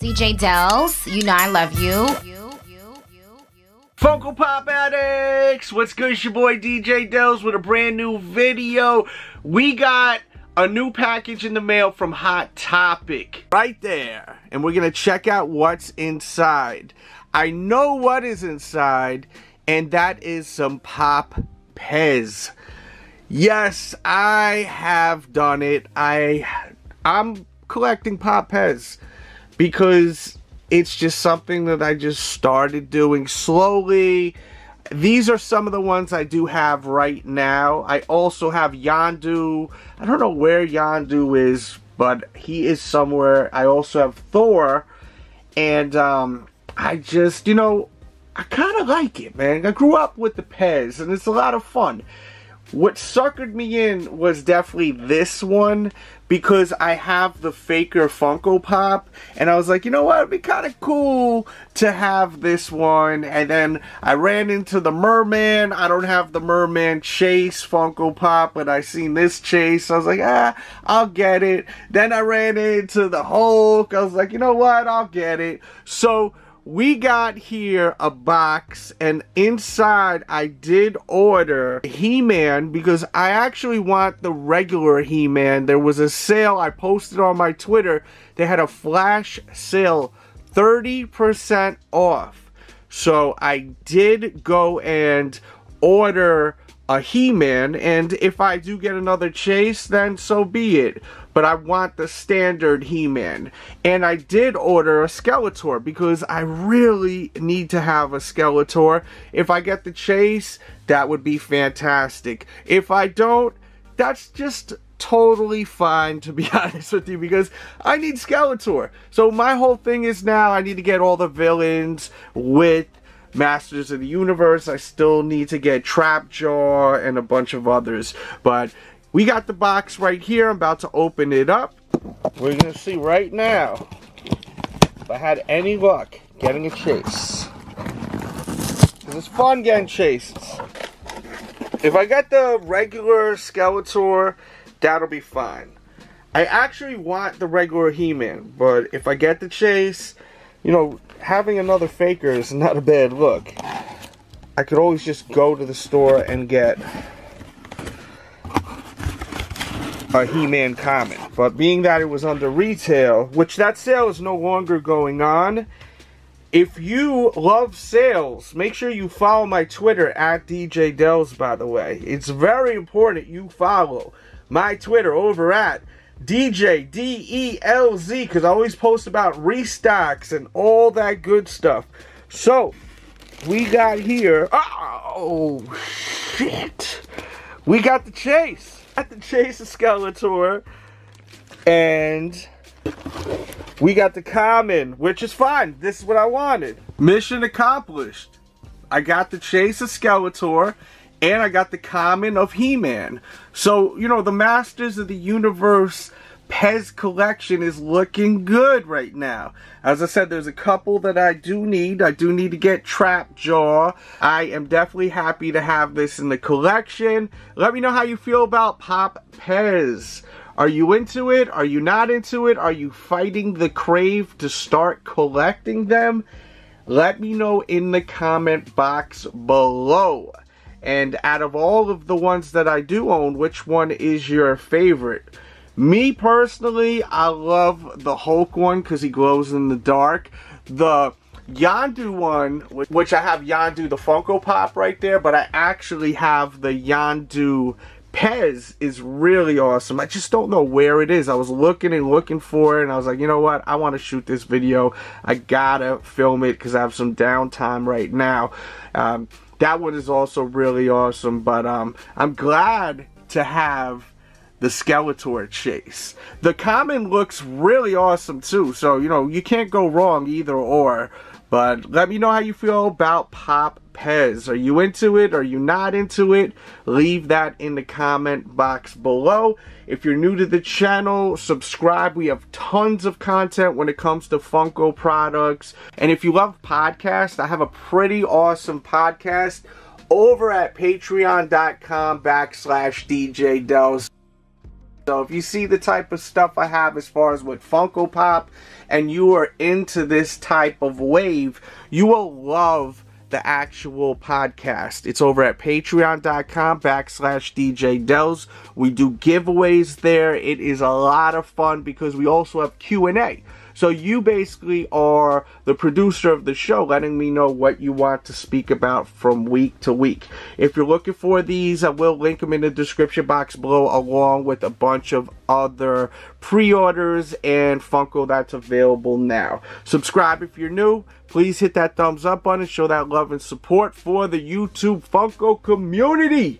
DJ Delz, you know I love you. Funko Pop addicts, what's good? It's your boy DJ Delz with a brand new video. We got a new package in the mail from Hot Topic right there, and we're gonna check out what's inside. I know what is inside, and that is some Pop Pez. Yes, I have done it. I'm collecting Pop Pez because it's just something that I just started doing slowly. These are some of the ones I do have right now. I also have Yondu. I don't know where Yondu is, but he is somewhere. I also have Thor. And I just, you know, I kind of like it, man. I grew up with the Pez, and it's a lot of fun. What suckered me in was definitely this one, because I have the Faker Funko Pop, and I was like, you know what, it'd be kind of cool to have this one. And then I ran into the Merman. I don't have the Merman Chase Funko Pop, but I seen this Chase, so I was like, I'll get it. Then I ran into the Hulk. I was like, you know what, I'll get it. So we got here a box, and inside I did order He-Man because I actually want the regular He-Man. There was a sale I posted on my Twitter. They had a flash sale, 30% off. So I did go and order a He-Man, and if I do get another Chase, then so be it. But I want the standard He-Man. And I did order a Skeletor because I really need to have a Skeletor. If I get the Chase, that would be fantastic. If I don't, that's just totally fine, to be honest with you, because I need Skeletor. So my whole thing is now I need to get all the villains with Masters of the Universe. I still need to get Trap Jaw and a bunch of others. But we got the box right here. I'm about to open it up. We're going to see right now if I had any luck getting a Chase, because it's fun getting Chases. If I get the regular Skeletor, that'll be fine. I actually want the regular He-Man, but if I get the Chase, you know, having another Faker is not a bad look. I could always just go to the store and get a He-Man common. But being that it was under retail, which that sale is no longer going on. If you love sales, make sure you follow my Twitter at DJ Delz, by the way. It's very important you follow my Twitter over at DJ DELZ, because I always post about restocks and all that good stuff. So we got here, oh shit, we got the Chase. Got the Chase of Skeletor, and we got the common, which is fine. This is what I wanted. Mission accomplished. I got the Chase of Skeletor, and I got the common of He-Man. So, you know, the Masters of the Universe Pez collection is looking good right now. As I said, there's a couple that I do need. I do need to get Trap Jaw. I am definitely happy to have this in the collection. Let me know how you feel about Pop Pez. Are you into it? Are you not into it? Are you fighting the crave to start collecting them? Let me know in the comment box below. And out of all of the ones that I do own, which one is your favorite? Me personally, I love the Hulk one because he glows in the dark. The Yondu one, which I have Yondu the Funko Pop right there, but I actually have the Yondu Pez, is really awesome. I just don't know where it is. I was looking and looking for it, and I was like, you know what, I want to shoot this video. I gotta film it because I have some downtime right now. That one is also really awesome, but I'm glad to have the Skeletor Chase. The common looks really awesome too, so you know, you can't go wrong either or. But let me know how you feel about Pop Pez. Are you into it? Are you not into it? Leave that in the comment box below. If you're new to the channel, subscribe. We have tons of content when it comes to Funko products. And if you love podcasts, I have a pretty awesome podcast over at patreon.com/DJ Delz. So if you see the type of stuff I have as far as with Funko Pop and you are into this type of wave, you will love the actual podcast. It's over at patreon.com/DJ Delz. We do giveaways there. It is a lot of fun because we also have Q&A. So you basically are the producer of the show, letting me know what you want to speak about from week to week. If you're looking for these, I will link them in the description box below, along with a bunch of other pre-orders and Funko that's available now. Subscribe if you're new. Please hit that thumbs up button and show that love and support for the YouTube Funko community.